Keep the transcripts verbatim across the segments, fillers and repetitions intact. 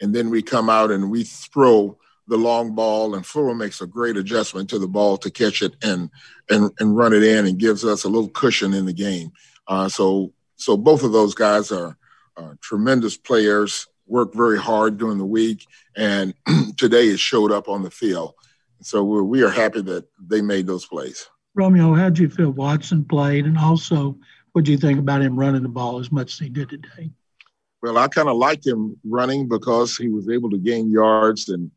and then we come out and we throw the long ball, and Fuller makes a great adjustment to the ball to catch it and and and run it in, and gives us a little cushion in the game. Uh, so so both of those guys are, are tremendous players, work very hard during the week, and today it showed up on the field. So we're, we are happy that they made those plays. Romeo, how did you feel Watson played, and also what do you think about him running the ball as much as he did today? Well, I kind of liked him running because he was able to gain yards and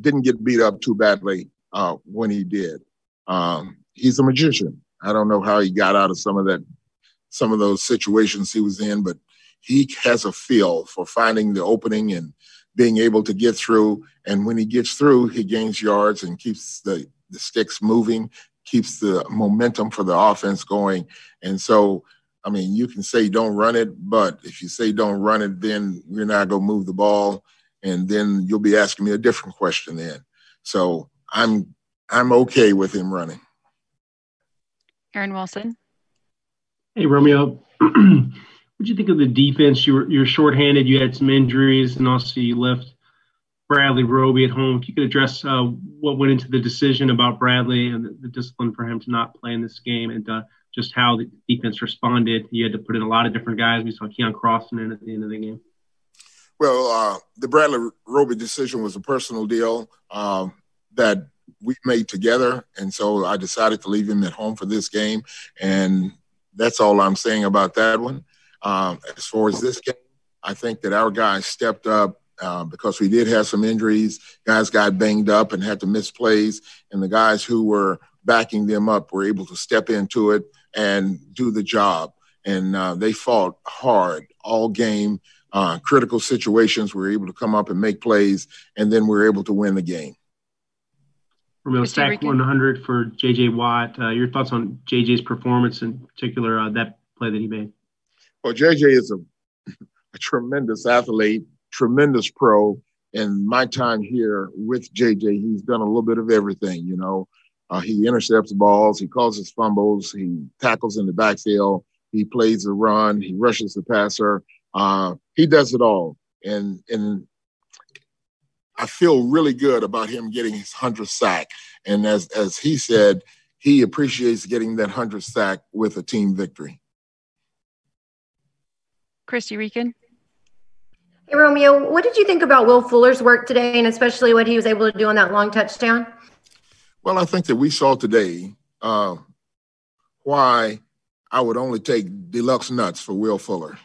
didn't get beat up too badly uh, when he did. Um, he's a magician. I don't know how he got out of some of that, some of those situations he was in, but he has a feel for finding the opening and being able to get through. And when he gets through, he gains yards and keeps the, the sticks moving, keeps the momentum for the offense going. And so, I mean, you can say don't run it, but if you say don't run it, then you're not going to move the ball, and then you'll be asking me a different question then. So I'm I'm okay with him running. Aaron Wilson. Hey, Romeo. What do you think of the defense? You were, you were shorthanded. You had some injuries, and also you left Bradley Roby at home. If you could address uh, what went into the decision about Bradley and the, the discipline for him to not play in this game, and uh, just how the defense responded. You had to put in a lot of different guys. We saw Keon Crossman in at the end of the game. Well, uh, the Bradley Roby decision was a personal deal um, that we made together, and so I decided to leave him at home for this game, and that's all I'm saying about that one. Um, as far as this game, I think that our guys stepped up uh, because we did have some injuries. Guys got banged up and had to miss plays, and the guys who were backing them up were able to step into it and do the job, and uh, they fought hard all game. Uh, critical situations, we were able to come up and make plays, and then we were able to win the game. Romeo, sack one hundred for J J Watt. Uh, your thoughts on J J's performance, in particular, uh, that play that he made? Well, J J is a, a tremendous athlete, tremendous pro. And my time here with J J, he's done a little bit of everything, you know. Uh, he intercepts balls, he causes fumbles, he tackles in the backfield, he plays the run, he rushes the passer. Uh, he does it all, and and I feel really good about him getting his hundredth sack. And as as he said, he appreciates getting that hundredth sack with a team victory. Christy Reakin. Hey, Romeo, what did you think about Will Fuller's work today, and especially what he was able to do on that long touchdown? Well, I think that we saw today uh, why I would only take deluxe nuts for Will Fuller.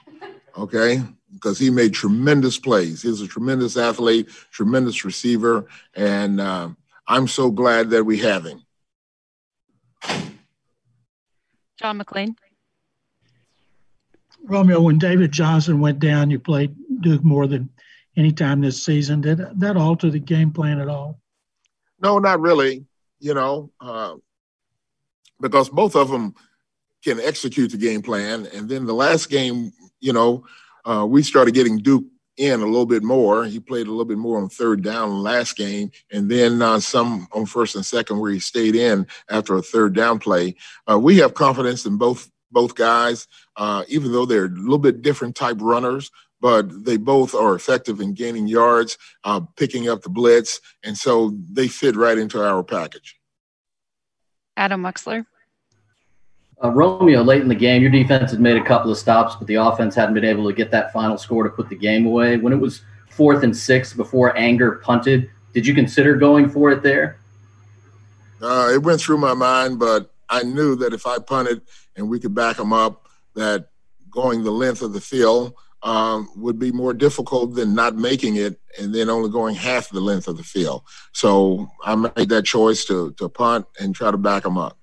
Okay, because he made tremendous plays. He's a tremendous athlete, tremendous receiver, and uh, I'm so glad that we have him. John McLean. Romeo, when David Johnson went down, you played Duke more than any time this season. Did that alter the game plan at all? No, not really, you know, uh, because both of them can execute the game plan. And then the last game, you know, uh, we started getting Duke in a little bit more. He played a little bit more on third down last game, and then uh, some on first and second where he stayed in after a third down play. Uh, we have confidence in both both guys, uh, even though they're a little bit different type runners, but they both are effective in gaining yards, uh, picking up the blitz, and so they fit right into our package. Adam Wexler. Uh, Romeo, late in the game, your defense had made a couple of stops, but the offense hadn't been able to get that final score to put the game away. When it was fourth and six before Anger punted, did you consider going for it there? Uh, it went through my mind, but I knew that if I punted and we could back them up, that going the length of the field um, would be more difficult than not making it and then only going half the length of the field. So I made that choice to, to punt and try to back them up.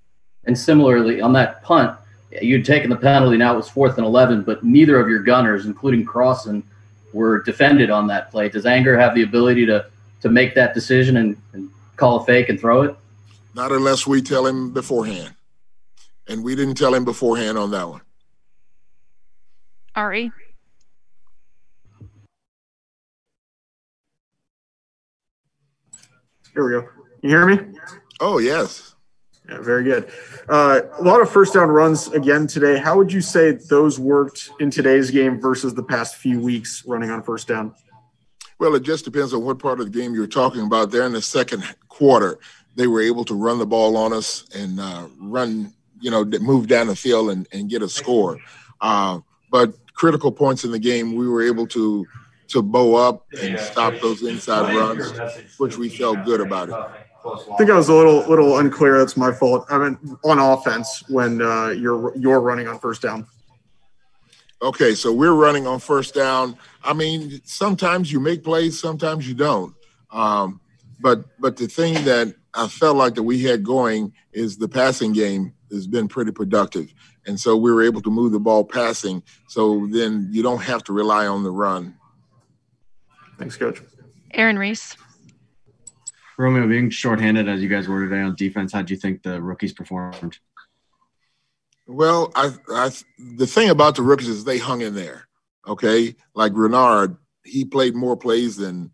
And similarly, on that punt, you'd taken the penalty. Now it was fourth and eleven, but neither of your gunners, including Crossan, were defended on that play. Does Anger have the ability to, to make that decision and, and call a fake and throw it? Not unless we tell him beforehand. And we didn't tell him beforehand on that one. Ari? Here we go. Can you hear me? Oh, yes. Yeah, very good. Uh, a lot of first down runs again today. How would you say those worked in today's game versus the past few weeks running on first down? Well, it just depends on what part of the game you're talking about. There in the second quarter, they were able to run the ball on us and uh, run, you know, move down the field and, and get a score. Uh, but critical points in the game, we were able to to bow up and yeah, stop those inside runs, which we felt good about it. I think I was a little little unclear. That's my fault. I mean, on offense when uh, you're you're running on first down. Okay, so we're running on first down. I mean, sometimes you make plays, sometimes you don't. Um, but but the thing that I felt like that we had going is the passing game has been pretty productive. And so we were able to move the ball passing, so then you don't have to rely on the run. Thanks, Coach. Aaron Reese. Romeo, being shorthanded as you guys were today on defense, how do you think the rookies performed? Well, I, I, the thing about the rookies is they hung in there, okay? Like Renard, he played more plays than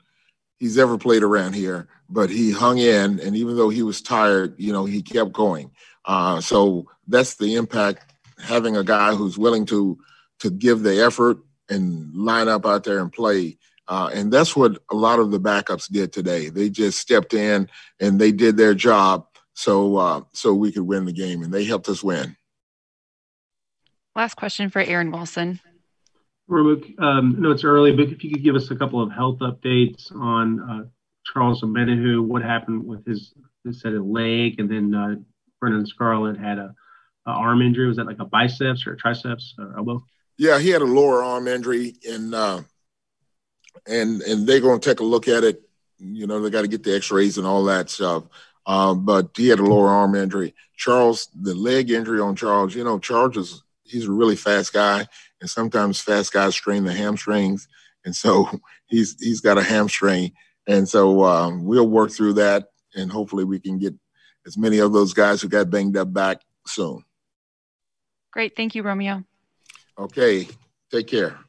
he's ever played around here, but he hung in, and even though he was tired, you know, he kept going. Uh, so that's the impact, having a guy who's willing to to give the effort and line up out there and play. Uh, and that's what a lot of the backups did today. They just stepped in and they did their job so uh, so we could win the game, and they helped us win. Last question for Aaron Wilson. Romeo, um, I know it's early, but if you could give us a couple of health updates on uh, Charles O'Menehu, what happened with his, his set of leg, and then uh, Brendan Scarlett had a, a arm injury. Was that like a biceps or a triceps or elbow? Yeah, he had a lower arm injury, and uh, and and they're going to take a look at it. You know, they got to get the X-rays and all that stuff. Uh, but he had a lower arm injury. Charles, the leg injury on Charles. You know, Charles is he's a really fast guy, and sometimes fast guys strain the hamstrings, and so he's he's got a hamstring, and so um, we'll work through that, and hopefully we can get as many of those guys who got banged up back soon. Great. Thank you, Romeo. Okay. Take care.